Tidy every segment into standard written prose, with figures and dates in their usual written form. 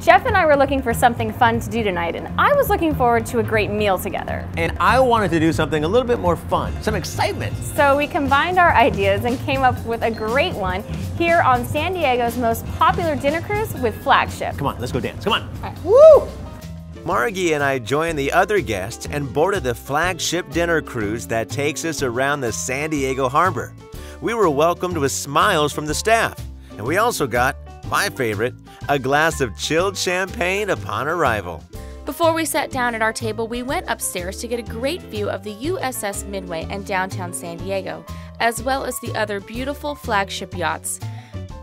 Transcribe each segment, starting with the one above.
Jeff and I were looking for something fun to do tonight, and I was looking forward to a great meal together. And I wanted to do something a little bit more fun, some excitement. So we combined our ideas and came up with a great one here on San Diego's most popular dinner cruise with Flagship. Come on, let's go dance, come on. All right. Woo! Margie and I joined the other guests and boarded the Flagship dinner cruise that takes us around the San Diego harbor. We were welcomed with smiles from the staff, and we also got, my favorite, a glass of chilled champagne upon arrival. Before we sat down at our table, we went upstairs to get a great view of the USS Midway and downtown San Diego, as well as the other beautiful Flagship yachts.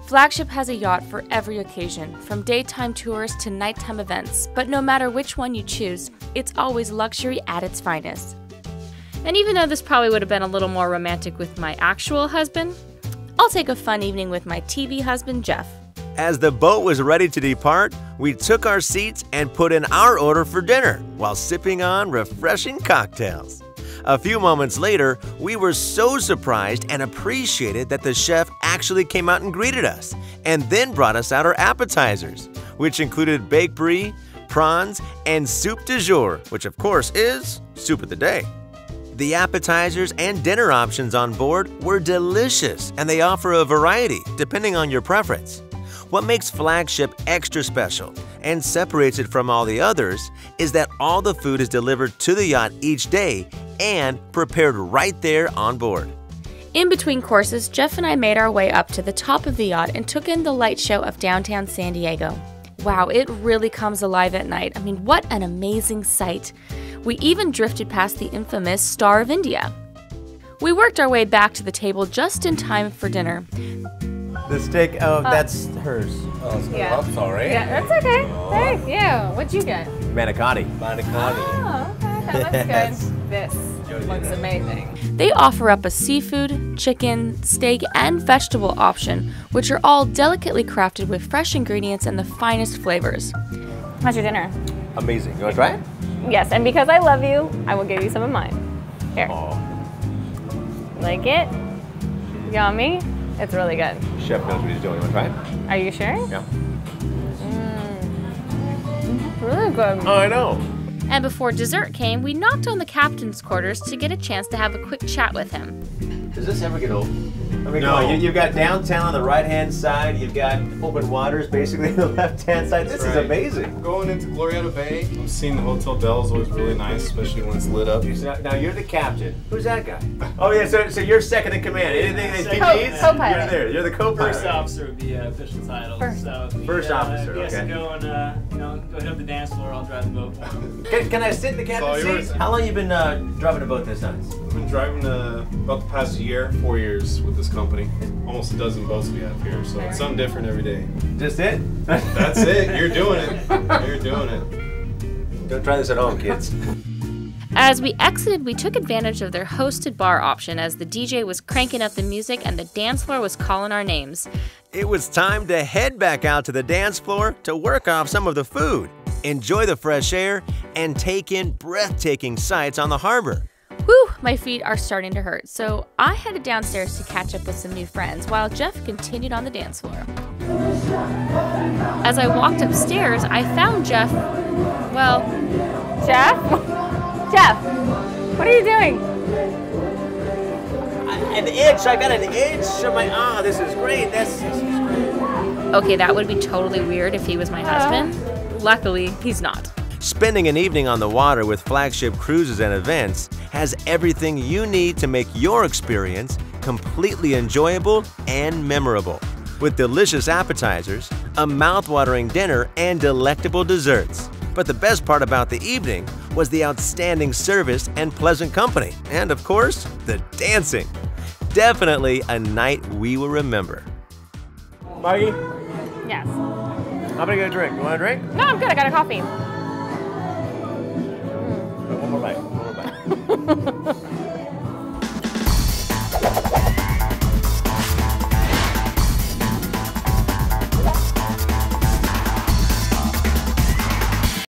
Flagship has a yacht for every occasion, from daytime tours to nighttime events, but no matter which one you choose, it's always luxury at its finest. And even though this probably would have been a little more romantic with my actual husband, I'll take a fun evening with my TV husband, Jeff. As the boat was ready to depart, we took our seats and put in our order for dinner while sipping on refreshing cocktails. A few moments later, we were so surprised and appreciated that the chef actually came out and greeted us and then brought us out our appetizers, which included baked brie, prawns, and soup du jour, which of course is soup of the day. The appetizers and dinner options on board were delicious, and they offer a variety depending on your preference. What makes Flagship extra special and separates it from all the others is that all the food is delivered to the yacht each day and prepared right there on board. In between courses, Jeff and I made our way up to the top of the yacht and took in the light show of downtown San Diego. Wow, it really comes alive at night. I mean, what an amazing sight. We even drifted past the infamous Star of India. We worked our way back to the table just in time for dinner. The steak, oh, that's hers. Oh, so yeah. I'm sorry. Yeah, that's okay. Oh. Thank you. What'd you get? Manicotti. Manicotti. Oh, okay. That looks good. This looks amazing. They offer up a seafood, chicken, steak, and vegetable option, which are all delicately crafted with fresh ingredients and the finest flavors. How's your dinner? Amazing. You want to try it? Yes, and because I love you, I will give you some of mine. Here. Oh. Like it? Yummy. It's really good. Chef knows what he's doing. You want to try it? Are you sure? Yeah. It's really good. Oh, I know. And before dessert came, we knocked on the captain's quarters to get a chance to have a quick chat with him. Does this ever get old? I mean, no. You've got downtown on the right-hand side. You've got open waters, basically, on the left-hand side. This is amazing. I'm going into Glorietta Bay. I'm seeing the Hotel Del is always really nice, especially when it's lit up. Now, you're the captain. Who's that guy? Oh, yeah, so you're second in command. Anything that he needs, you're there. You're the co-pilot. First officer would be the official title. First officer, okay. If he has to go and, go hit up the dance floor, I'll drive the boat for him. Can I sit in the captain's seat? Yours. How long have you been driving a boat this time? I've been driving about the past year, 4 years with this company. Almost a dozen boats we have here, so it's something different every day. Just it? That's it. You're doing it. You're doing it. Don't try this at home, kids. As we exited, we took advantage of their hosted bar option as the DJ was cranking up the music and the dance floor was calling our names. It was time to head back out to the dance floor to work off some of the food, enjoy the fresh air, and take in breathtaking sights on the harbor. Whew, my feet are starting to hurt, so I headed downstairs to catch up with some new friends while Jeff continued on the dance floor. As I walked upstairs, I found Jeff, well... Jeff? Jeff, what are you doing? An itch, I got an itch on my arm, this is great, this is great. Okay, that would be totally weird if he was my husband. Luckily, he's not. Spending an evening on the water with Flagship Cruises and Events has everything you need to make your experience completely enjoyable and memorable, with delicious appetizers, a mouth-watering dinner, and delectable desserts. But the best part about the evening was the outstanding service and pleasant company, and of course, the dancing. Definitely a night we will remember. Margie? Yes? I'm gonna get a drink. You want a drink? No, I'm good. I got a coffee. One more bite.